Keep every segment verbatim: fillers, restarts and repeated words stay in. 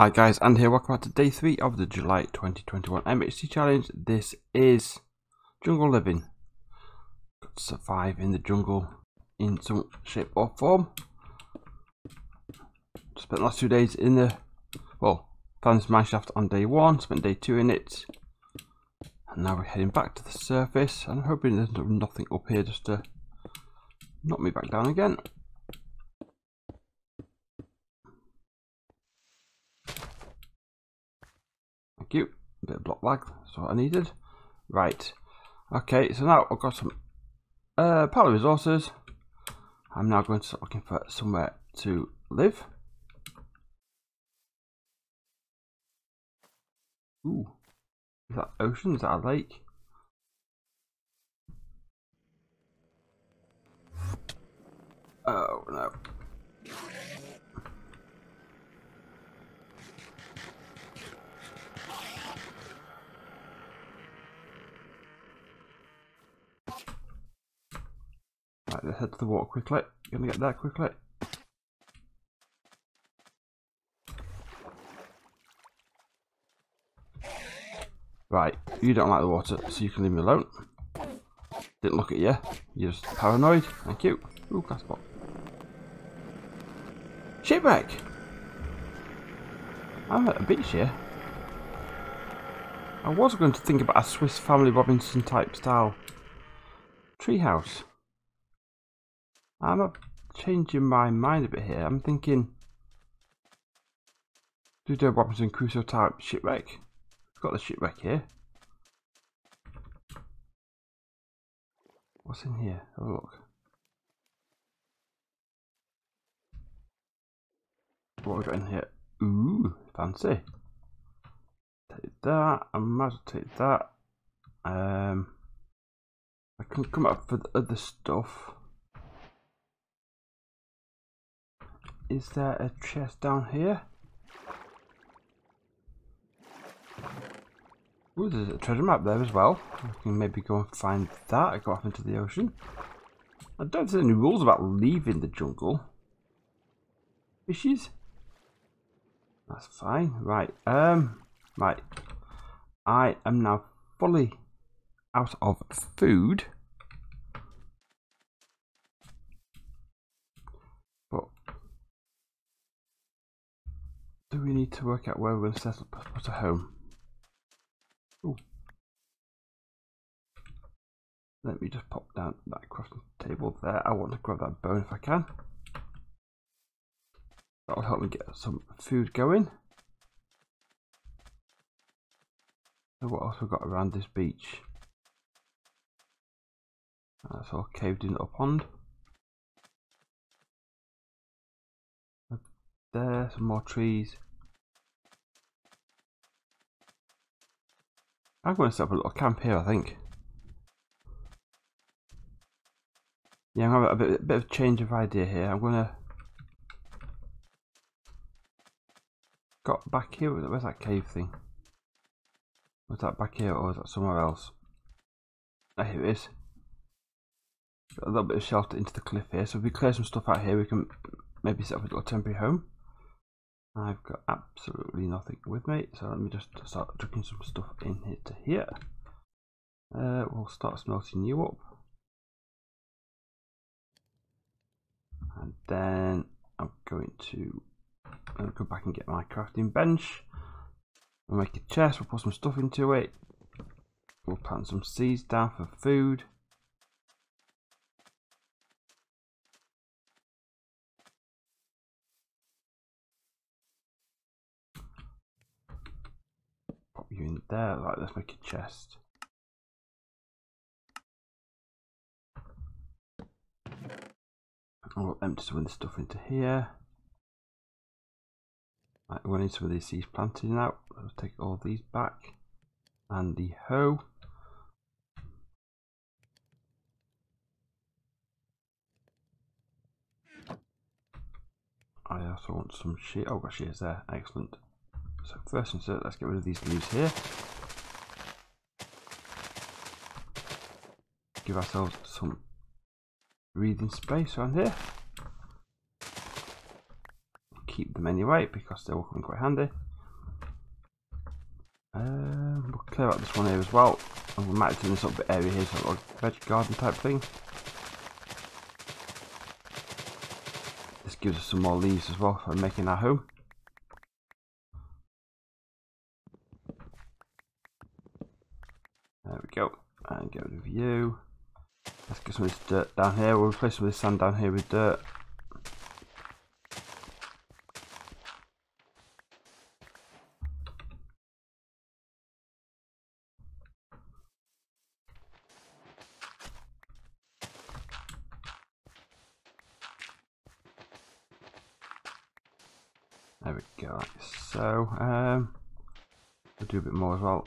Hi guys, and here, welcome back to day three of the July twenty twenty-one M H C challenge. This is jungle living. Could survive in the jungle in some shape or form. Spent the last two days in the, well, found this mine shaft on day one, spent day two in it. And now we're heading back to the surface, and I'm hoping there's nothing up here just to knock me back down again. You a bit of block lag, that's what I needed. Right, okay, so now I've got some uh, power resources. I'm now going to start looking for somewhere to live. Ooh, is that ocean? Is that a lake? Oh no. Right, let's head to the water quickly. Gonna get there quickly. Right, you don't like the water, so you can leave me alone. Didn't look at you. You're just paranoid. Thank you. Ooh, glass pot. Shipwreck! I'm at a beach here. I was going to think about a Swiss Family Robinson type style treehouse. I'm not changing my mind a bit here. I'm thinking, do do a Robinson Crusoe type shipwreck. We've got the shipwreck here. What's in here? Have a look. What have we got in here? Ooh, fancy. Take that. I might as well take that. Um, I can come up for the other stuff. Is there a chest down here? Ooh, there's a treasure map there as well. I can maybe go and find that. I go off into the ocean. I don't think there's any rules about leaving the jungle. Fishes? That's fine. Right. Um. Right. I am now fully out of food. Do we need to work out where we're going to set up put a home? Ooh. Let me just pop down that crafting table there. I want to grab that bone if I can. That'll help me get some food going. So what else we've got around this beach? That's all caved in a pond. There, some more trees. I'm going to set up a little camp here, I think. Yeah, I'm going to have a bit, a bit of change of idea here. I'm going to... Got back here? Where's that cave thing? Was that back here or is that somewhere else? Oh, here it is. Got a little bit of shelter into the cliff here. So if we clear some stuff out here, we can maybe set up a little temporary home. I've got absolutely nothing with me, so let me just start chucking some stuff in here to here. Uh, we'll start smelting you up. And then I'm going to I'll go back and get my crafting bench. We'll make a chest, we'll put some stuff into it. We'll plant some seeds down for food. You in there, like let's make a chest. I'll empty some of this stuff into here. Right, we'll need some of these seeds planted now. I'll take all these back and the hoe. I also want some shears. Oh, I've got shears there. Excellent. So first insert, let's get rid of these leaves here. Give ourselves some breathing space around here. Keep them anyway because they will come in quite handy. Um, we'll clear out this one here as well. And we'll match in this little bit area here, so like a veg garden type thing. This gives us some more leaves as well for making our home. There we go. And get rid of you. Let's get some of this dirt down here. We'll replace some of this sand down here with dirt. There we go, like so. Um, we'll do a bit more as well.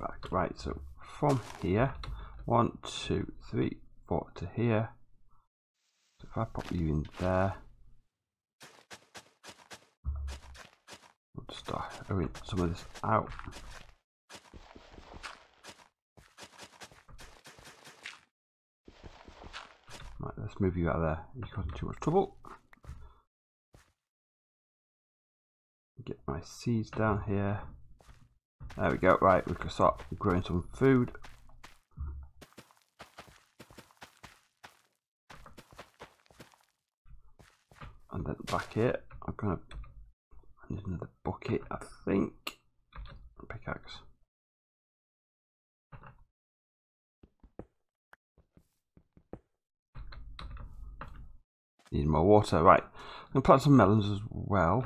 Back. Right, so from here, one, two, three, four to here. So if I pop you in there, we'll start hoeing some of this out. Right, let's move you out of there. You're causing too much trouble. Get my seeds down here. There we go, right, we can start growing some food. And then back here, I'm going to... I need another bucket, I think. Pickaxe. Need more water, right. I'm going to plant some melons as well.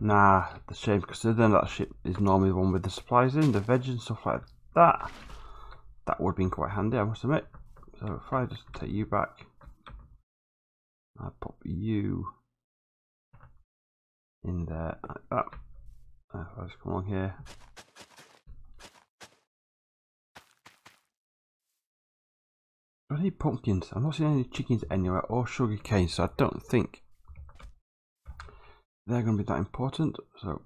Nah, that's a shame, because then that ship is normally the one with the supplies in, the veg and stuff like that. That would have been quite handy, I must admit. So if I just take you back, I'll pop you in there like that. If I just come along here. I need pumpkins. I'm not seeing any chickens anywhere or sugar cane, so I don't think they're going to be that important, so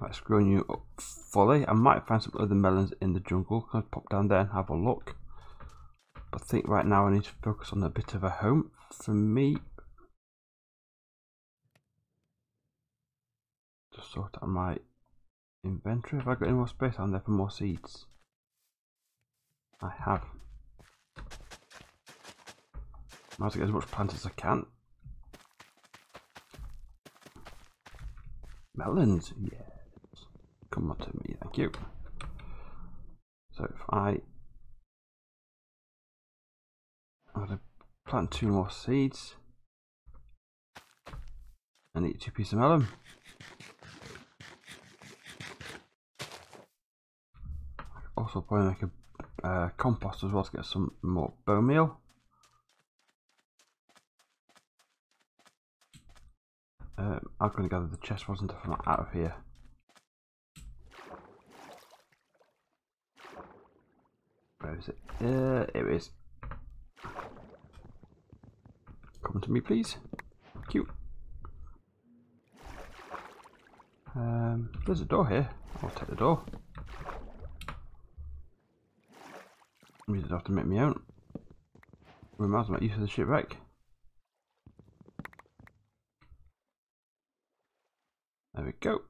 that's growing you up fully. I might find some other melons in the jungle. I'll pop down there and have a look. But I think right now I need to focus on a bit of a home for me. Just sort out my inventory. Have I got any more space on there for more seeds? I have. I have to get as much plant as I can. Melons, yes. Come on to me, thank you. So if I, I'm gonna plant two more seeds and eat two pieces of melon. Also probably make a uh, compost as well to get some more bone meal. Um, I'm going to gather the chest wasn't from out of here. Where is it? Uh, here it is. Come to me, please. Thank you. Um, there's a door here. I'll take the door. We didn't have to make me own. We might as well make use of the shipwreck. There we go.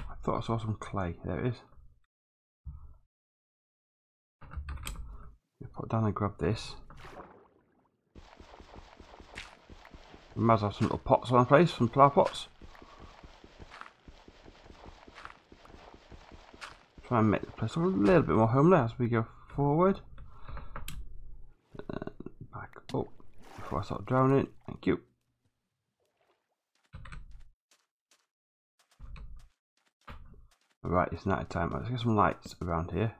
I thought I saw some clay. There it is. Put it down and grab this. We might as well have some little pots on the place, some flower pots. Try and make the place a little bit more homely as we go forward. Oh, before I start drowning, thank you. Right, it's night time. Let's get some lights around here.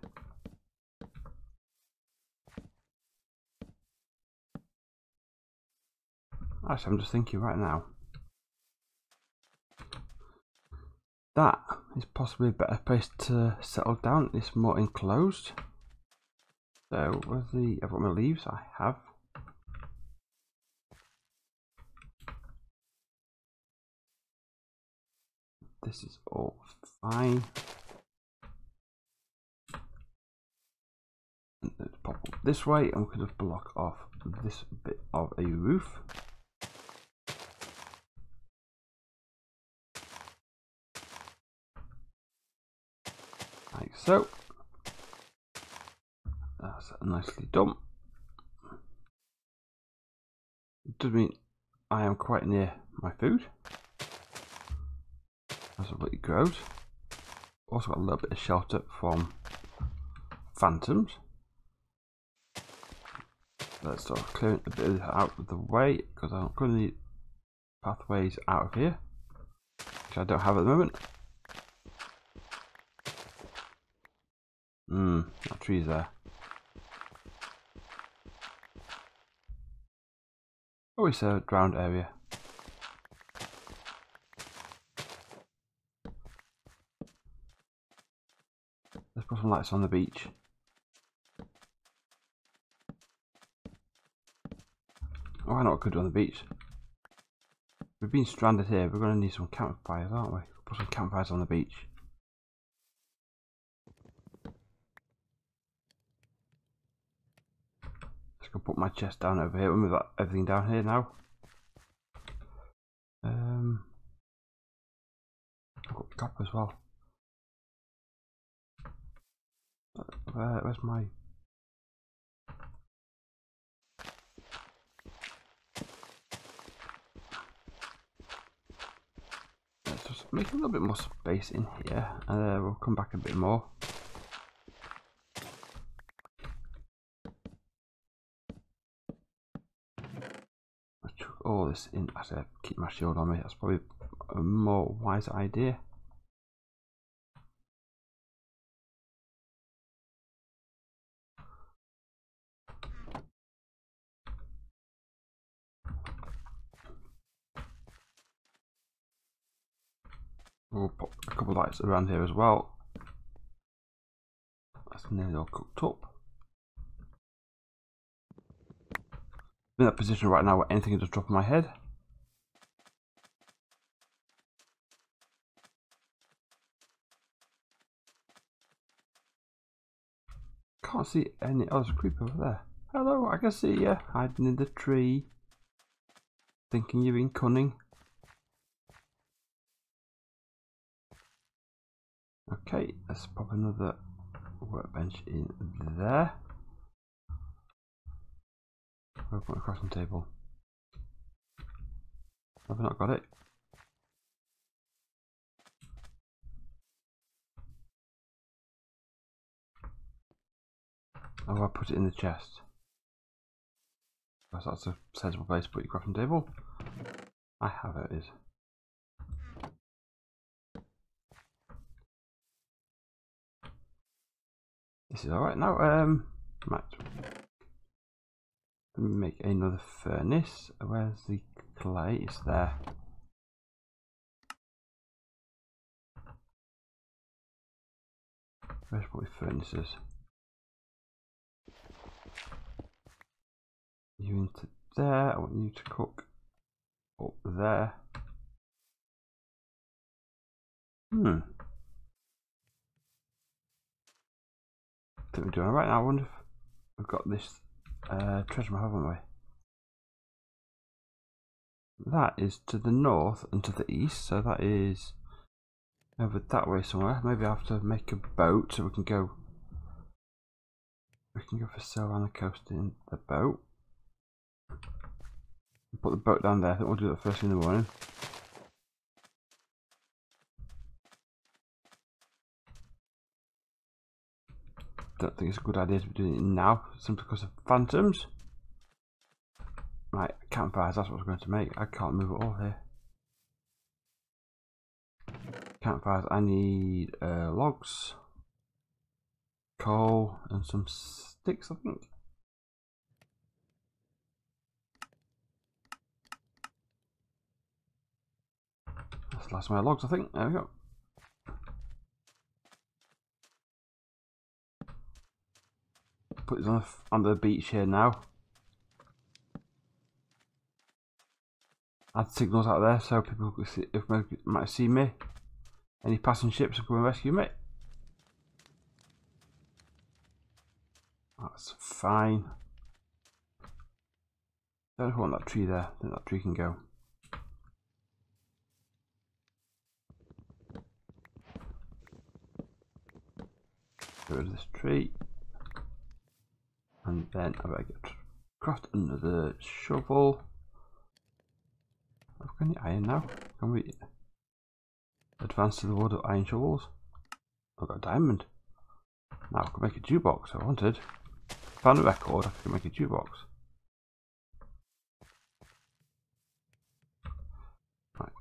Actually, I'm just thinking right now. That is possibly a better place to settle down. It's more enclosed. So where's the, I've got my leaves, I have. This is all fine. And let's pop up this way and we can just block off this bit of a roof. Like so. That's nicely done. It does mean I am quite near my food. That's what it grows. Also got a little bit of shelter from phantoms. Let's start clearing a bit out of the way because I'm going to need pathways out of here, which I don't have at the moment. Hmm, that tree's there. Oh, it's a drowned area. Let's put some lights on the beach. Oh, I know what I could do on the beach. We've been stranded here. We're going to need some campfires, aren't we? We'll put some campfires on the beach. Just gonna put my chest down over here. We'll move that, everything down here now. Um, I've got copper as well. Where, where's my? Let's just make a little bit more space in here, and uh, we'll come back a bit more. I chuck all this in. I said keep my shield on me. That's probably a more wise idea. We'll pop a couple of lights around here as well. That's nearly all cooked up. I'm in that position right now where anything is just dropping my head. Can't see any. Oh, there's a creeper over there. Hello, I can see you hiding in the tree. Thinking you've been cunning. Okay, let's pop another workbench in there. We'll put a crafting table. Have I not got it? Oh, I put it in the chest. That's a sensible place to put your crafting table. I have it, it is. This is alright now. Um, right. Let me make another furnace. Where's the clay? It's there. Where's my furnaces? You into there. I want you to cook up there. Hmm. That we're doing right now. I wonder if we've got this uh, treasure map, haven't we? That is to the north and to the east, so that is over that way somewhere. Maybe I have to make a boat so we can go. We can go for sail around the coast in the boat. Put the boat down there. I think we'll do that first thing in the morning. Don't think it's a good idea to be doing it now, simply because of phantoms. Right, campfires, that's what I was going to make. I can't move it all here. Campfires, I need uh, logs, coal, and some sticks, I think. That's the last of my logs, I think. There we go. put this on the, on the beach here now. Add signals out there so people could see, if might see me. Any passing ships will come and rescue me. That's fine. Don't want that tree there. I think that tree can go. Get rid of this tree. And then I better get craft another shovel. I've got any iron now. Can we advance to the world of iron shovels? I've got a diamond. Now I can make a jukebox if I wanted. Found a record, I can make a jukebox. Right,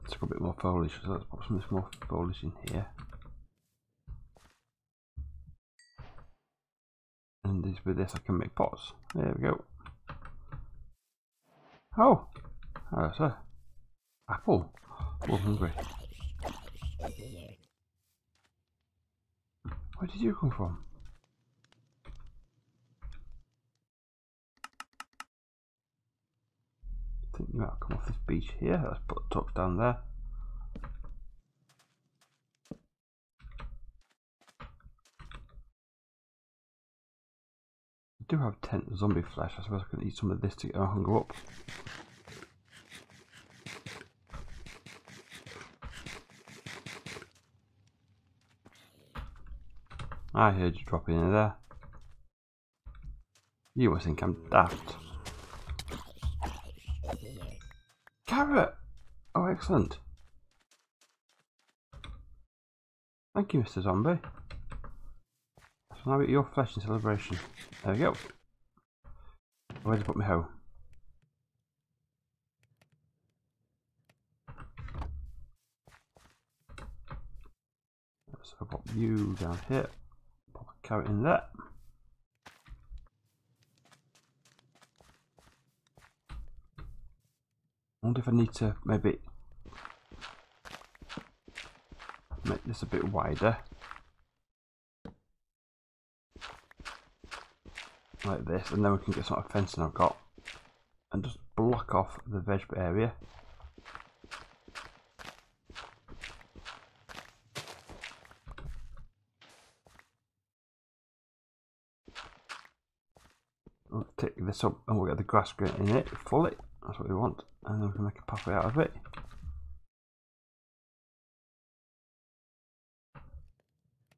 let's go a bit more foliage, so let's put some more foliage in here. And this, with this I can make pots. There we go. Oh! Oh, that's a apple. Oh, I'm hungry. Where did you come from? I think you might have come off this beach here. Let's put the torch down there. I do have ten zombie flesh. I suppose I can eat some of this to get my hunger up. I heard you dropping in there. You must think I'm daft. Carrot! Oh, excellent. Thank you, Mister Zombie. So now eat your flesh in celebration. There we go. Where did I put my hoe? So I'll pop you down here. Carrot in there. I wonder if I need to maybe make this a bit wider, like this, and then we can get some sort of fencing I've got, and just block off the veg area. Take this up and we'll get the grass green in it fully, that's what we want, and then we can make a pathway out of it.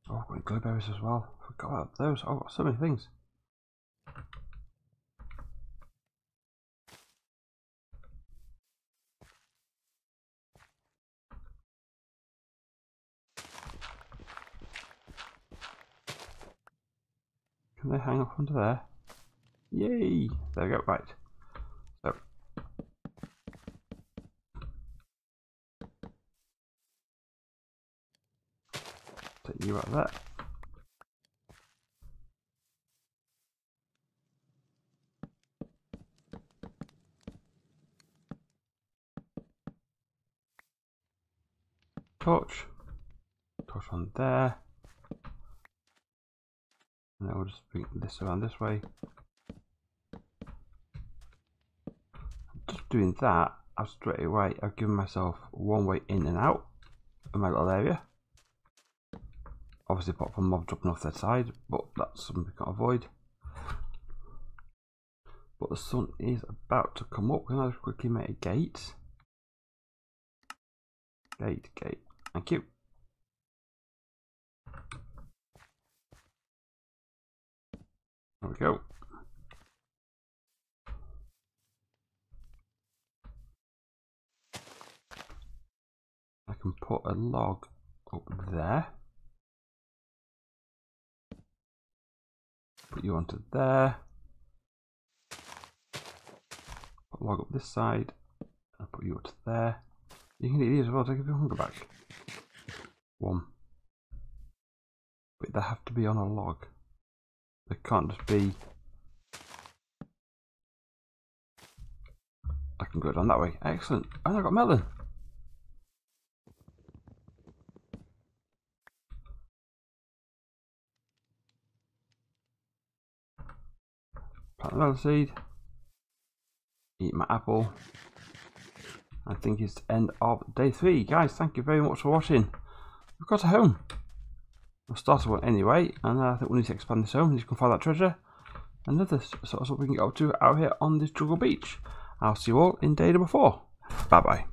Oh, I've got glowberries as well, I forgot about those. Oh, I've got so many things. Can they hang up under there? Yay! There we go, right. So take you out there. Torch. Torch on there. And then we'll just bring this around this way. Doing that, I've straight away I've given myself one way in and out of my little area. Obviously apart from mob dropping off their side, but that's something we can't avoid. But the sun is about to come up. Can I just quickly make a gate? Gate, gate. Thank you. There we go. I can put a log up there. Put you onto there. Put a log up this side. And put you onto there. You can eat these as well to give your hunger back. One. But they have to be on a log. They can't just be. I can go down that way. Excellent. And I got melon. Plant another seed. Eat my apple. I think it's the end of day three. Guys, thank you very much for watching. We've got a home. We'll start one anyway, and I think we need to expand this home. You can find that treasure. And this sort of what we can go to out here on this jungle beach. I'll see you all in day number four. Bye bye.